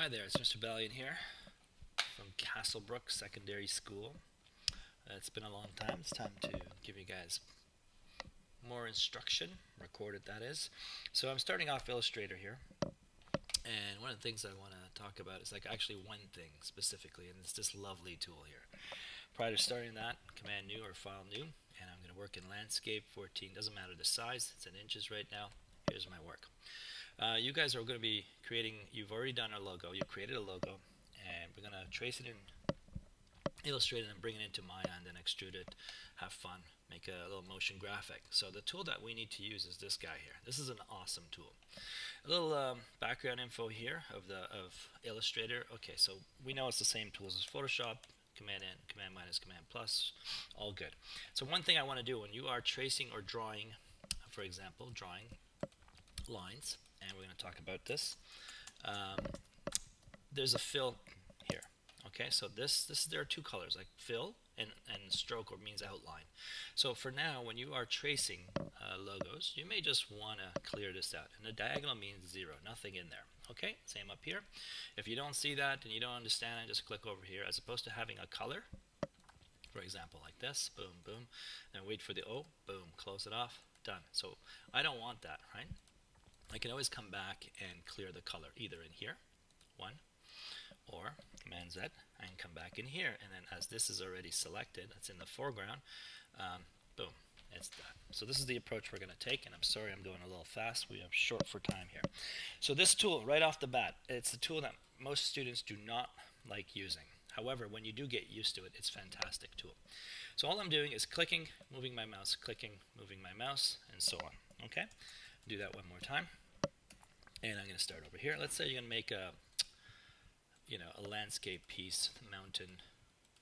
Hi there, it's Mr. Balian here from Castlebrook Secondary School. It's been a long time. It's time to give you guys more instruction, recorded that is. So I'm starting off Illustrator here, and one of the things I want to talk about is actually one thing specifically, and it's this lovely tool here. Prior to starting that, Command New or File New, and I'm going to work in Landscape 14. Doesn't matter the size, it's in inches right now. Here's my work. You guys are going to be creating, you've already done our logo, you created a logo, and we're going to trace it in Illustrator and bring it into Maya and then extrude it, have fun, make a little motion graphic. So the tool that we need to use is this guy here. This is an awesome tool. A little background info here of Illustrator. Okay, so we know it's the same tools as Photoshop, Command-N, Command-Minus, Command-Plus, all good. So one thing I want to do when you are tracing or drawing, for example, drawing lines, and we're going to talk about this. There's a fill here. Okay, so this there are two colors, like fill and stroke, or means outline. So for now, when you are tracing logos, you may just want to clear this out. And the diagonal means zero, nothing in there. Okay, same up here. If you don't see that and you don't understand it, just click over here. As opposed to having a color, for example, like this, boom, boom, and wait for the O, boom, close it off, done. So I don't want that, right? I can always come back and clear the color either in here, one, or Command Z, and come back in here. And then as this is already selected, that's in the foreground, boom, it's done. So this is the approach we're going to take, and I'm sorry I'm going a little fast. We are short for time here. So this tool, right off the bat, it's a tool that most students do not like using. However, when you do get used to it, it's a fantastic tool. So all I'm doing is clicking, moving my mouse, and so on. Okay? Do that one more time. And I'm going to start over here. Let's say you're going to make a, you know, a landscape piece, mountain,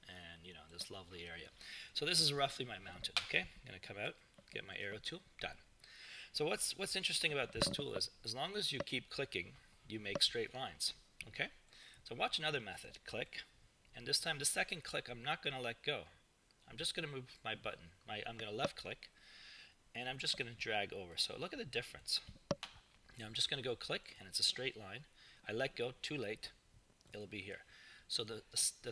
and you know, this lovely area. So this is roughly my mountain. Okay, I'm going to come out, get my arrow tool, done. So what's interesting about this tool is, as long as you keep clicking, you make straight lines. Okay, so watch another method. Click, and this time, the second click, I'm not going to let go. I'm just going to move my button. I'm going to left click, and I'm just going to drag over. So look at the difference. Now I'm just going to go click, and it's a straight line. I let go, too late, it'll be here. So the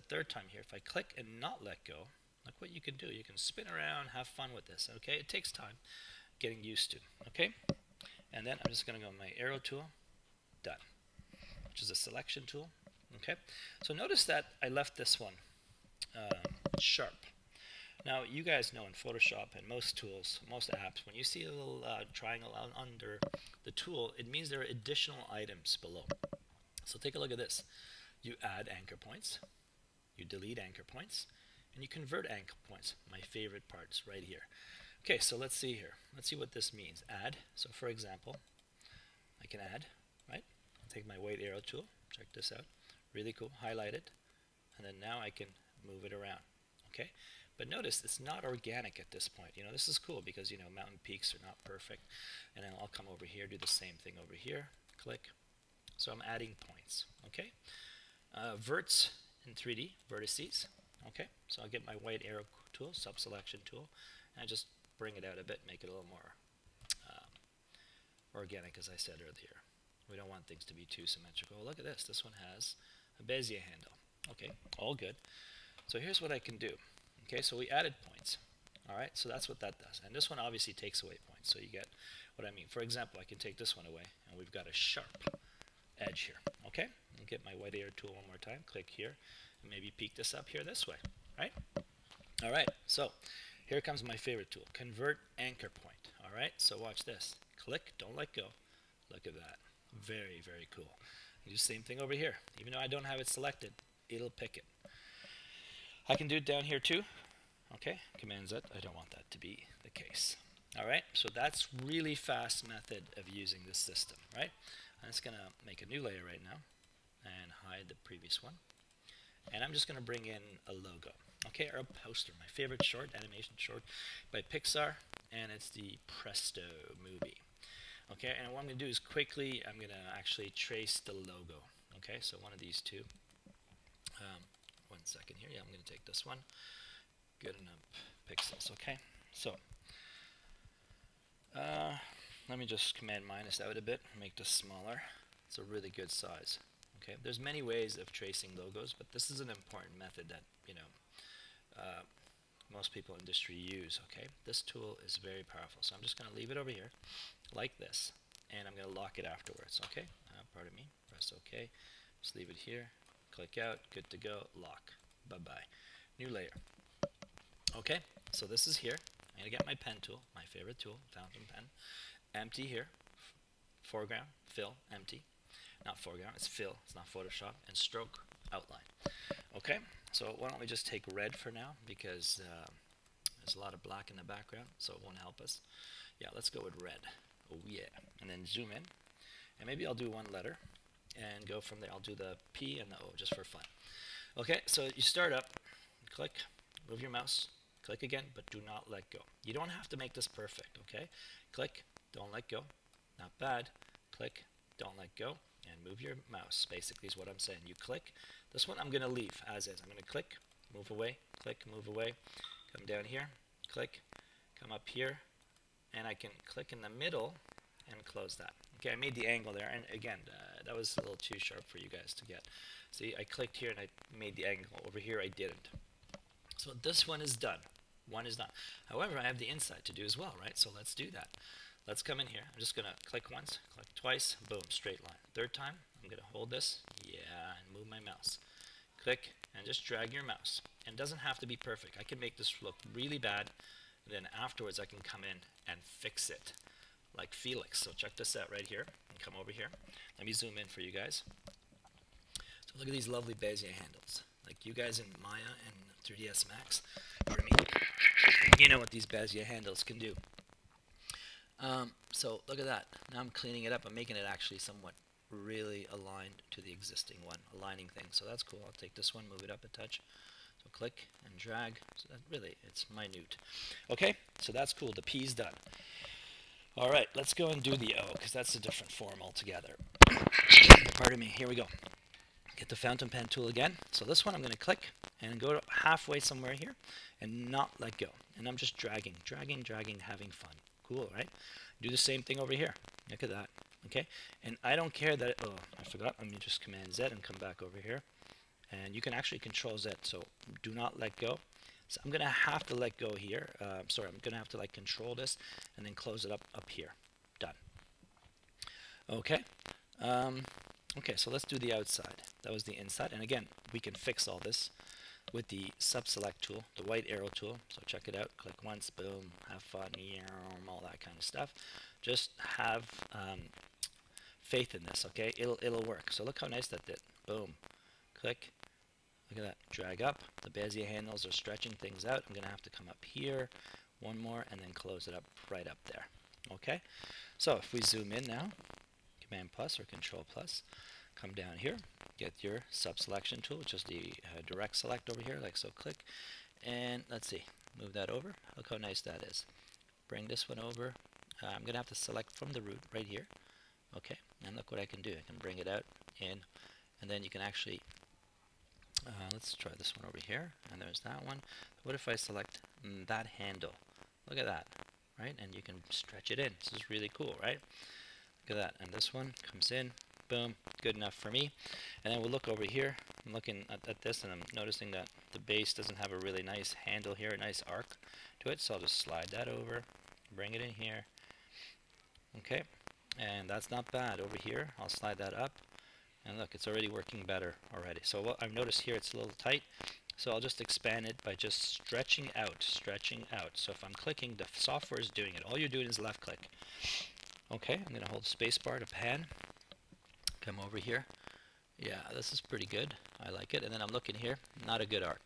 third time here, if I click and not let go, look what you can do. You can spin around, have fun with this, okay? It takes time getting used to, okay? And then I'm just going to go with my arrow tool, done, which is a selection tool, okay? So notice that I left this one sharp. Now, you guys know in Photoshop and most tools, most apps, when you see a little triangle under the tool, it means there are additional items below. So take a look at this. You add anchor points, you delete anchor points, and you convert anchor points. My favorite part's right here. Okay, so let's see here. Let's see what this means. Add. So for example, I can add, right? I'll take my white arrow tool. Check this out. Really cool. Highlight it. And then now I can move it around. Okay? But notice it's not organic at this point. You know, this is cool because, you know, mountain peaks are not perfect. And then I'll come over here, do the same thing over here. Click. So I'm adding points. Okay. Verts in 3D, vertices. Okay. So I'll get my white arrow tool, sub-selection tool, and I just bring it out a bit, make it a little more organic, as I said earlier. We don't want things to be too symmetrical. Look at this. This one has a Bezier handle. Okay. All good. So here's what I can do. Okay, so we added points. All right, so that's what that does. And this one obviously takes away points, so you get what I mean. For example, I can take this one away, and we've got a sharp edge here. Okay, I'll get my white arrow tool one more time, click here, and maybe peek this up here this way, right? All right, so here comes my favorite tool, convert anchor point. All right, so watch this. Click, don't let go. Look at that. Very, very cool. I do the same thing over here. Even though I don't have it selected, it'll pick it. I can do it down here too. Okay, Command Z. I don't want that to be the case. All right, so that's really fast method of using this system, right? I'm just gonna make a new layer right now and hide the previous one. And I'm just gonna bring in a logo, okay, or a poster. My favorite short, animation short by Pixar, and it's the Presto movie. Okay, and what I'm gonna do is quickly, I'm gonna actually trace the logo. Okay, so one of these two. One second here. Yeah, I'm going to take this one. Good enough pixels. Okay. So let me just Command minus out a bit, make this smaller. It's a really good size. Okay, there's many ways of tracing logos, but this is an important method that, you know, most people in industry use. Okay, this tool is very powerful. So I'm just going to leave it over here like this, and I'm going to lock it afterwards. Okay, pardon me, press OK, just leave it here, click out, good to go, lock, bye-bye, new layer. Okay, so this is here. I'm going to get my pen tool, my favorite tool, fountain pen, empty here, foreground, fill, empty, not foreground, it's fill, it's not Photoshop, and stroke, outline. Okay, so why don't we just take red for now, because there's a lot of black in the background, so it won't help us. Yeah, let's go with red. Oh yeah, and then zoom in, and maybe I'll do one letter and go from there. I'll do the P and the O just for fun. Okay, so you start up, click, move your mouse, click again, but do not let go. You don't have to make this perfect, okay? Click, don't let go, not bad, click, don't let go, and move your mouse, basically is what I'm saying. You click, this one I'm going to leave as is. I'm going to click, move away, click, move away, come down here, click, come up here, and I can click in the middle and close that. Okay, I made the angle there, and again, that was a little too sharp for you guys to get. See, I clicked here and I made the angle. Over here I didn't. So this one is done. One is not. However, I have the inside to do as well, right? So let's do that. Let's come in here. I'm just going to click once, click twice, boom, straight line. Third time, I'm going to hold this, yeah, and move my mouse. Click, and just drag your mouse. And it doesn't have to be perfect. I can make this look really bad, and then afterwards I can come in and fix it, like Felix. So check this out right here, and come over here. Let me zoom in for you guys. So look at these lovely Bezier handles. Like you guys in Maya and 3ds Max, pardon me, you know what these Bezier handles can do. So look at that. Now I'm cleaning it up. I'm making it actually somewhat really aligned to the existing one, aligning things. So that's cool. I'll take this one, move it up a touch. So click and drag. So that really, it's minute. Okay, so that's cool. The P's done. All right, let's go and do the O, because that's a different form altogether. Pardon me. Here we go. Get the fountain pen tool again. So this one I'm going to click and go to halfway somewhere here and not let go. And I'm just dragging, dragging, dragging, having fun. Cool, right? Do the same thing over here. Look at that. Okay? And I don't care that, oh, I forgot. Let me just Command Z and come back over here. And you can actually Control Z, so do not let go. So I'm going to have to let go here. Sorry, I'm going to have to like Control this and then close it up here. Done. Okay. Okay, so let's do the outside. That was the inside. And again, we can fix all this with the Subselect tool, the white arrow tool. So check it out. Click once, boom, have fun, all that kind of stuff. Just have faith in this, okay? It'll work. So look how nice that did. Boom. Click. Look at that. Drag up. The Bezier handles are stretching things out. I'm going to have to come up here one more and then close it up right up there. Okay? So if we zoom in now, Command plus or Control plus, come down here, get your sub-selection tool, which is the direct select over here, like so, click, and let's see, move that over, look how nice that is. Bring this one over, I'm going to have to select from the root right here, okay, and look what I can do, I can bring it out in, and then you can actually, let's try this one over here, and there's that one. What if I select that handle? Look at that, right, and you can stretch it in. This is really cool, right? Look at that, and this one comes in, boom, good enough for me. And then we'll look over here, I'm looking at this and I'm noticing that the base doesn't have a really nice handle here, a nice arc to it, so I'll just slide that over, bring it in here, okay, and that's not bad. Over here, I'll slide that up, and look, it's already working better already. So what I've noticed here, it's a little tight, so I'll just expand it by just stretching out, stretching out. So if I'm clicking, the software is doing it, all you're doing is left click. Okay, I'm going to hold spacebar to pan, come over here, yeah, this is pretty good, I like it, and then I'm looking here, not a good arc.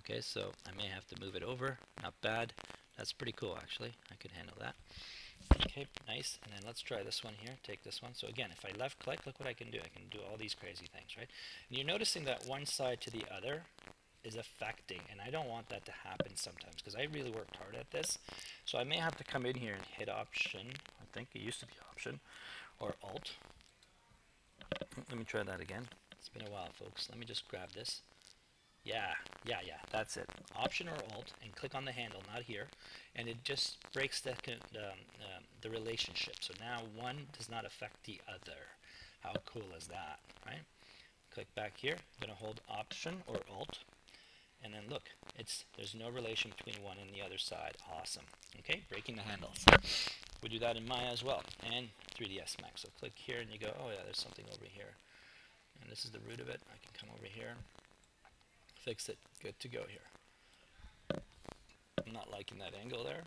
Okay, so I may have to move it over, not bad, that's pretty cool actually, I could handle that. Okay, nice, and then let's try this one here, take this one, so again, if I left click, look what I can do all these crazy things, right? And you're noticing that one side to the other is affecting, and I don't want that to happen sometimes, because I really worked hard at this. So I may have to come in here and hit option, I think it used to be option, or alt. Let me try that again. It's been a while, folks. Let me just grab this. Yeah, yeah, yeah, that's it. Option or alt, and click on the handle, not here, and it just breaks the relationship. So now one does not affect the other. How cool is that, right? click back here. I'm going to hold Option or Alt, and then look, there's no relation between one and the other side. Awesome. Okay, breaking the handles. We do that in Maya as well, and 3ds Max. So click here and you go, oh yeah, there's something over here. And this is the root of it. I can come over here, fix it, good to go here. I'm not liking that angle there,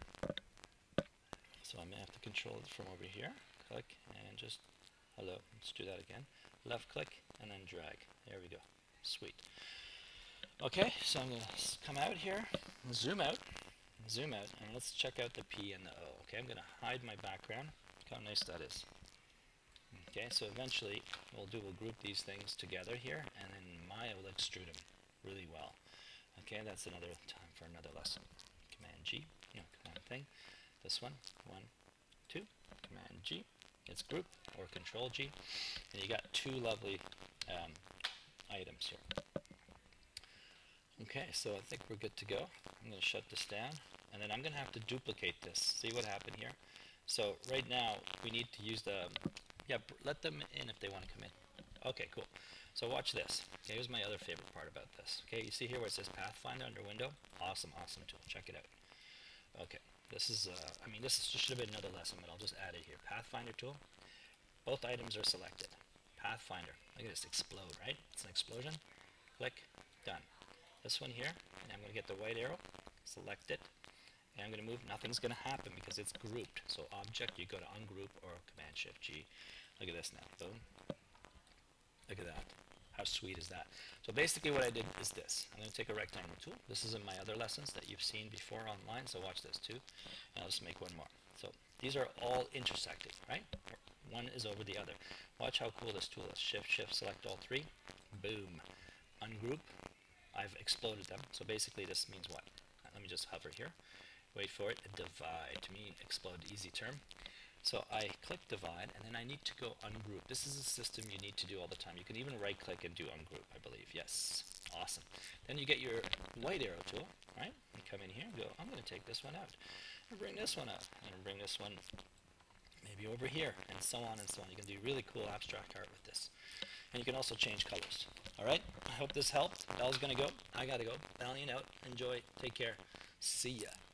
so I'm going to have to control it from over here. Click and just, hello, let's do that again. Left click and then drag. There we go. Sweet. Okay, so I'm going to come out here, zoom out, and let's check out the P and the O. Okay, I'm going to hide my background. Look how nice that is. Okay, so eventually we'll group these things together here, and then Maya will extrude them really well. Okay, that's another time for another lesson. Command G, no, Command thing. This one, 1, 2, Command G. It's group or Control G, and you got two lovely items here. Okay, so I think we're good to go. I'm going to shut this down, and then I'm going to have to duplicate this. See what happened here? So right now, we need to use the... Yeah, let them in if they want to come in. Okay, cool. So watch this. Okay, here's my other favorite part about this. Okay, you see here where it says Pathfinder under Window? Awesome, awesome tool. Check it out. Okay, this is... I mean, this should have been another lesson, but I'll just add it here. Pathfinder tool. Both items are selected. Pathfinder. Look at this explode, right? It's an explosion. Click. Done. This one here, and I'm going to get the white arrow, select it, and I'm going to move. Nothing's going to happen because it's grouped. So object, you go to ungroup or Command-Shift-G. Look at this now. Boom. Look at that. How sweet is that? So basically what I did is this. I'm going to take a rectangle tool. This is in my other lessons that you've seen before online, so watch this too. And I'll just make one more. So these are all intersecting, right? One is over the other. Watch how cool this tool is. Shift-Shift, select all three. Boom. Ungroup. I've exploded them, so basically this means what? Let me just hover here, wait for it, divide. To me, explode, easy term. So I click divide, and then I need to go ungroup. This is a system you need to do all the time. You can even right click and do ungroup, I believe. Yes, awesome. Then you get your white arrow tool, right? You come in here and go, I'm going to take this one out, and bring this one up, and bring this one maybe over here, and so on and so on. You can do really cool abstract art with this. And you can also change colors. Alright, I hope this helped. Belle's gonna go. I gotta go. Balian out. Enjoy. Take care. See ya.